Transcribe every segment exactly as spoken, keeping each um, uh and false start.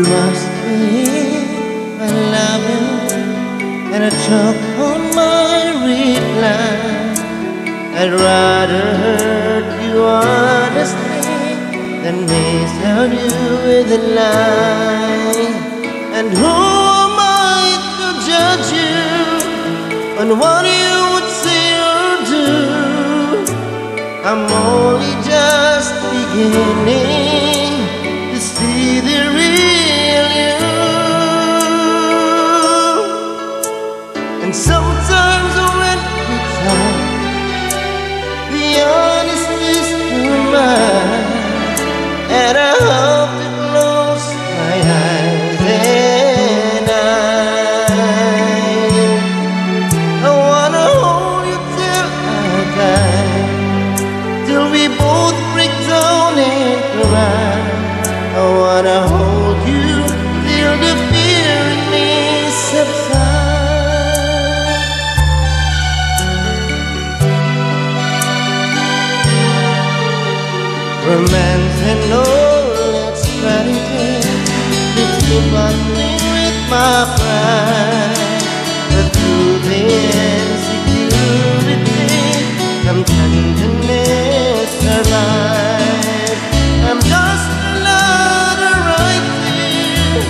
You asked me if I love you, and I took on my reply. I'd rather hurt you honestly than mislead you with a lie. And who am I to judge you on what you would say or do? I'm only just beginning to see the real you. And sometimes when we talk, the honest is too much. And I hope to close my eyes and I I wanna hold you till I die, till we both break down and cry. I wanna hold you till the fear in me subsides. Romance and all its vanity, it keep on me with my pride. But through the insecurity, some tenderness arrives. I'm just another right here,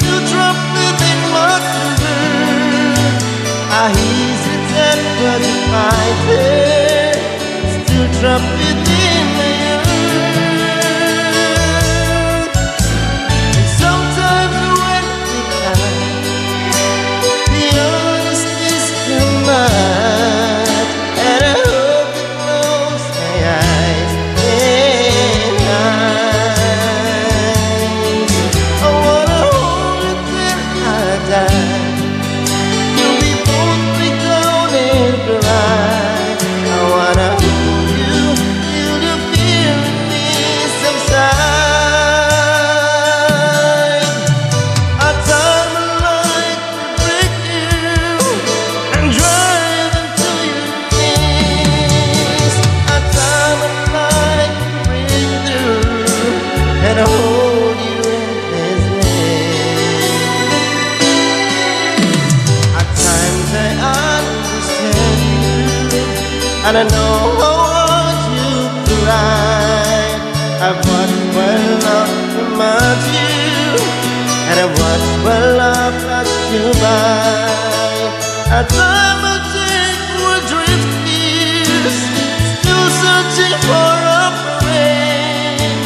to drop within my spirit. I hesitate, but if I dare, still drop within my heart. And I know how hard you cry. I've watched my love remind you, and I've watched my love pass you by. At time I take will drift years, still searching for a friend,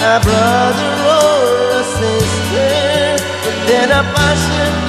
a brother or a sister, but then a passion